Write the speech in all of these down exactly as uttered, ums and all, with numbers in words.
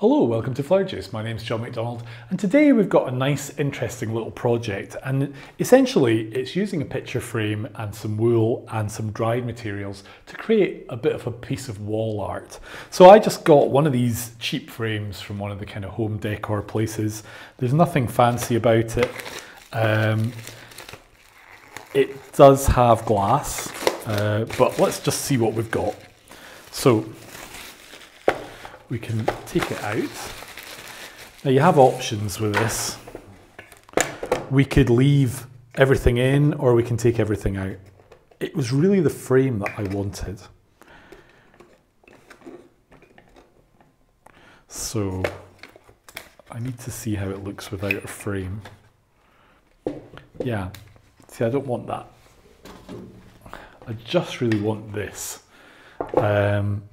Hello, welcome to Flower Joos. My name's John McDonald, and today we've got a nice interesting little project, and essentially it's using a picture frame and some wool and some dried materials to create a bit of a piece of wall art. So I just got one of these cheap frames from one of the kind of home decor places. There's nothing fancy about it. Um, it does have glass, uh, but let's just see what we've got. So we can take it out. Now you have options with this. We could leave everything in or we can take everything out. It was really the frame that I wanted. So I need to see how it looks without a frame. Yeah, see, I don't want that. I just really want this. Um,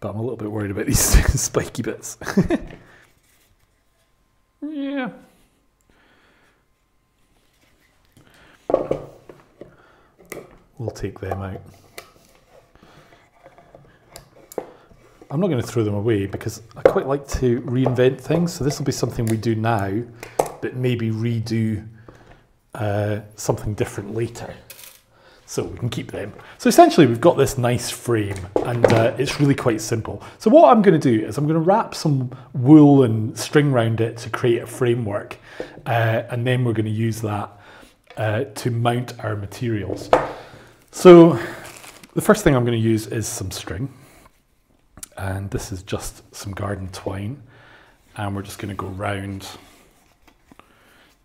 But I'm a little bit worried about these spiky bits. Yeah. We'll take them out. I'm not going to throw them away because I quite like to reinvent things. So this will be something we do now, but maybe redo uh, something different later. So we can keep them. So essentially we've got this nice frame, and uh, it's really quite simple. So what I'm going to do is I'm going to wrap some wool and string around it to create a framework, uh, and then we're going to use that uh, to mount our materials. So the first thing I'm going to use is some string, and this is just some garden twine, and we're just going to go round.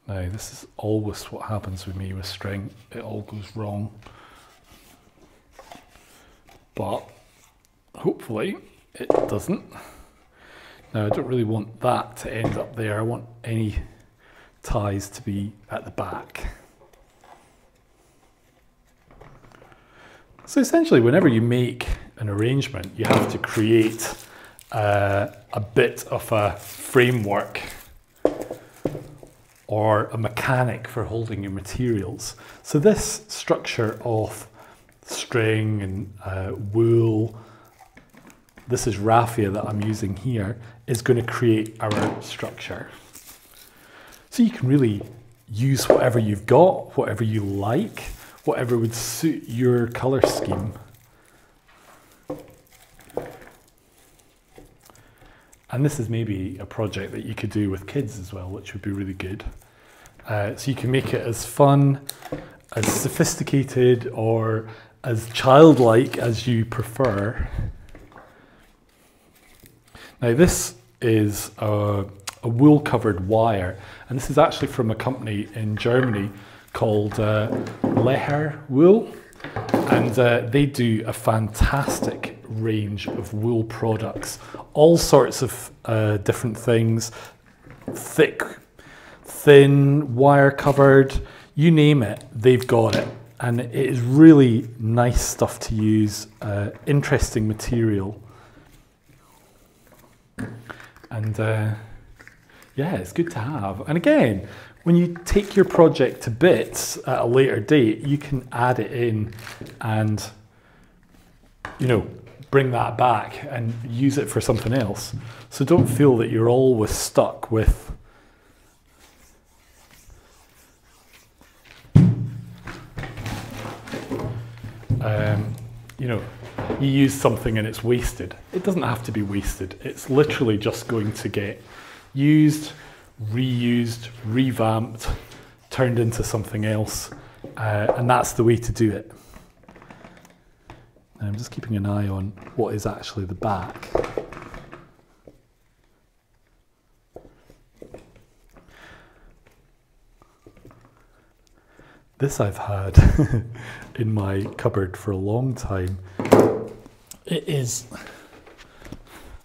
Now this is always what happens with me with string, it all goes wrong. But hopefully it doesn't. Now I don't really want that to end up there, I want any ties to be at the back. So essentially whenever you make an arrangement you have to create uh, a bit of a framework or a mechanic for holding your materials. So this structure of string and uh, wool, this is raffia that I'm using here, is going to create our structure. So you can really use whatever you've got, whatever you like, whatever would suit your colour scheme. And this is maybe a project that you could do with kids as well, which would be really good. Uh, so you can make it as fun, as sophisticated, or as childlike as you prefer. Now this is a, a wool covered wire, and this is actually from a company in Germany called uh, Lehner Wool, and uh, they do a fantastic range of wool products, all sorts of uh, different things, thick, thin, wire covered, you name it, they've got it. And it is really nice stuff to use, uh, interesting material. And uh, yeah, it's good to have. And again, when you take your project to bits at a later date, you can add it in and, you know, bring that back and use it for something else. So don't feel that you're always stuck with um, you know, you use something and it's wasted. It doesn't have to be wasted. It's literally just going to get used, reused, revamped, turned into something else, uh, and that's the way to do it. I'm just keeping an eye on what is actually the back. This I've had in my cupboard for a long time. It is,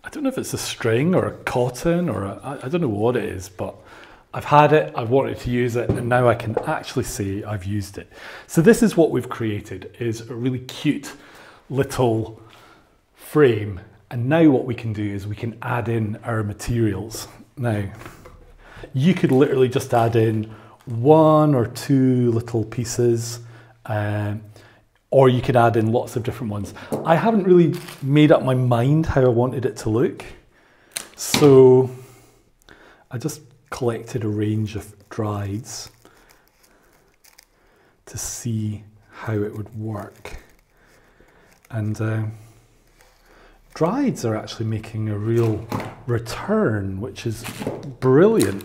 I don't know if it's a string or a cotton or a, I don't know what it is, but I've had it, I've wanted to use it, and now I can actually say I've used it. So this is what we've created, is a really cute little frame, and now what we can do is we can add in our materials. Now you could literally just add in one or two little pieces, um, or you could add in lots of different ones. I haven't really made up my mind how I wanted it to look, so I just collected a range of drieds to see how it would work. And uh, drieds are actually making a real return, which is brilliant.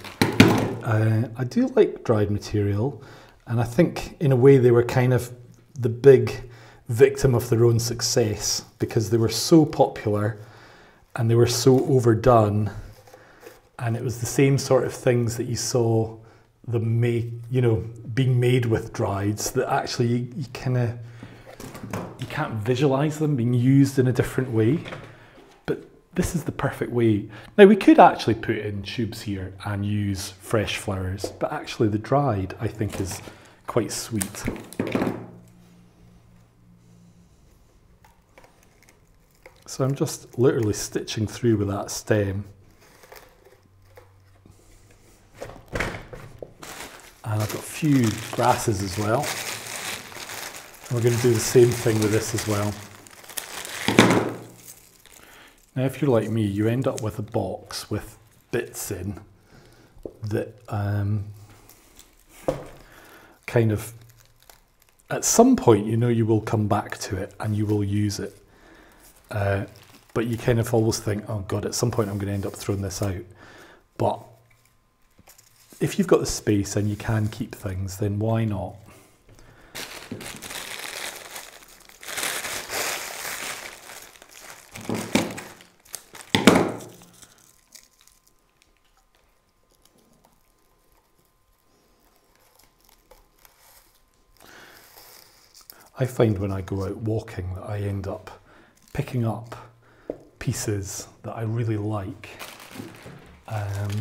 Uh, I do like dried material, and I think in a way they were kind of the big victim of their own success because they were so popular and they were so overdone, and it was the same sort of things that you saw the make, you know, being made with drieds that actually you, you kind of you can't visualize them being used in a different way. But this is the perfect way. Now we could actually put in tubes here and use fresh flowers, but actually the dried I think is quite sweet. So I'm just literally stitching through with that stem. And I've got a few grasses as well. And we're going to do the same thing with this as well. Now if you're like me, you end up with a box with bits in that um, kind of, at some point you know you will come back to it and you will use it. Uh, but you kind of always think, oh God, at some point I'm going to end up throwing this out. But if you've got the space and you can keep things, then why not? I find when I go out walking that I end up picking up pieces that I really like. Um,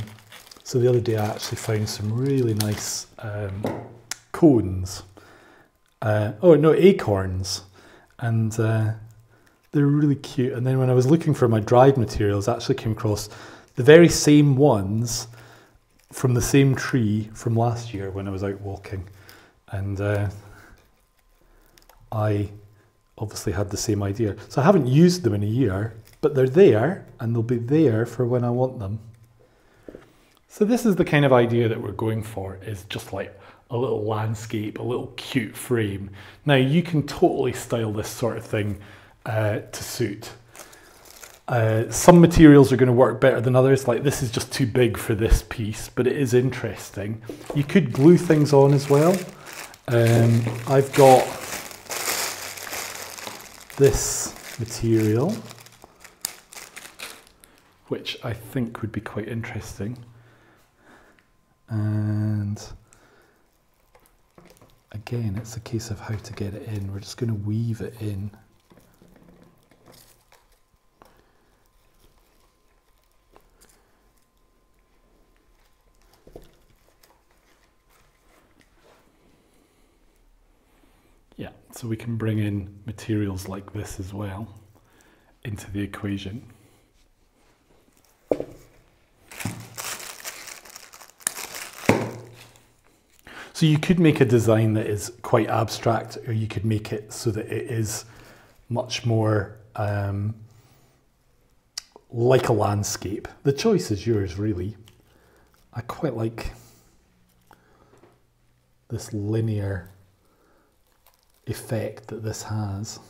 So the other day I actually found some really nice um, cones, uh, oh no, acorns, and uh, they're really cute. And then when I was looking for my dried materials, I actually came across the very same ones from the same tree from last year when I was out walking. And uh, I obviously had the same idea. So I haven't used them in a year, but they're there and they'll be there for when I want them. So this is the kind of idea that we're going for, is just like a little landscape, a little cute frame. Now you can totally style this sort of thing uh, to suit. Uh, some materials are going to work better than others, like this is just too big for this piece, but it is interesting. You could glue things on as well. Um, I've got this material, which I think would be quite interesting. And again, it's a case of how to get it in. We're just going to weave it in. Yeah, so we can bring in materials like this as well into the equation. So you could make a design that is quite abstract, or you could make it so that it is much more um, like a landscape. The choice is yours, really. I quite like this linear effect that this has.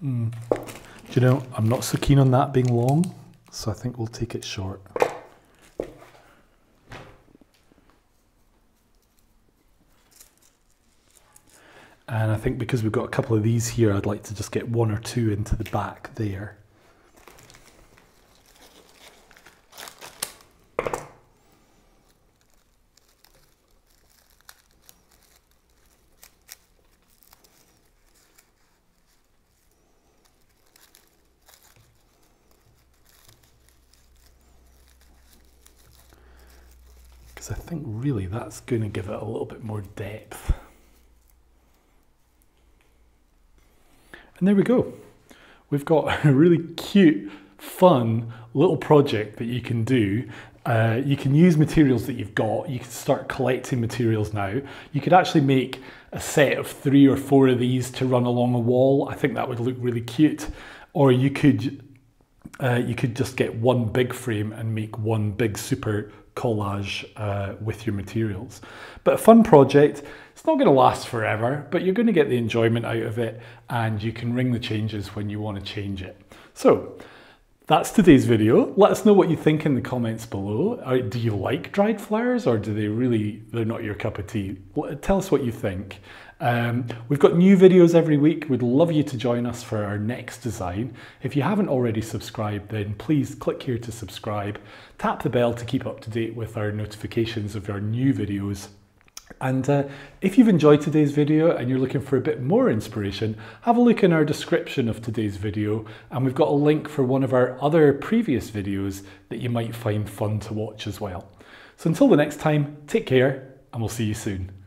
Mm. Do you know, I'm not so keen on that being long, so I think we'll take it short. And I think because we've got a couple of these here, I'd like to just get one or two into the back there. I think really that's going to give it a little bit more depth. And there we go. We've got a really cute fun little project that you can do. Uh, you can use materials that you've got. You can start collecting materials now. You could actually make a set of three or four of these to run along a wall. I think that would look really cute. Or you could uh, you could just get one big frame and make one big super collage uh, with your materials. But a fun project. It's not going to last forever, but you're going to get the enjoyment out of it, and you can ring the changes when you want to change it. So that's today's video. Let us know what you think in the comments below. Do you like dried flowers, or do they really, they're not your cup of tea? Tell us what you think. Um, we've got new videos every week. We'd love you to join us for our next design. If you haven't already subscribed, then please click here to subscribe. Tap the bell to keep up to date with our notifications of our new videos. And uh, if you've enjoyed today's video and you're looking for a bit more inspiration, have a look in our description of today's video, and we've got a link for one of our other previous videos that you might find fun to watch as well. So until the next time, take care, and we'll see you soon.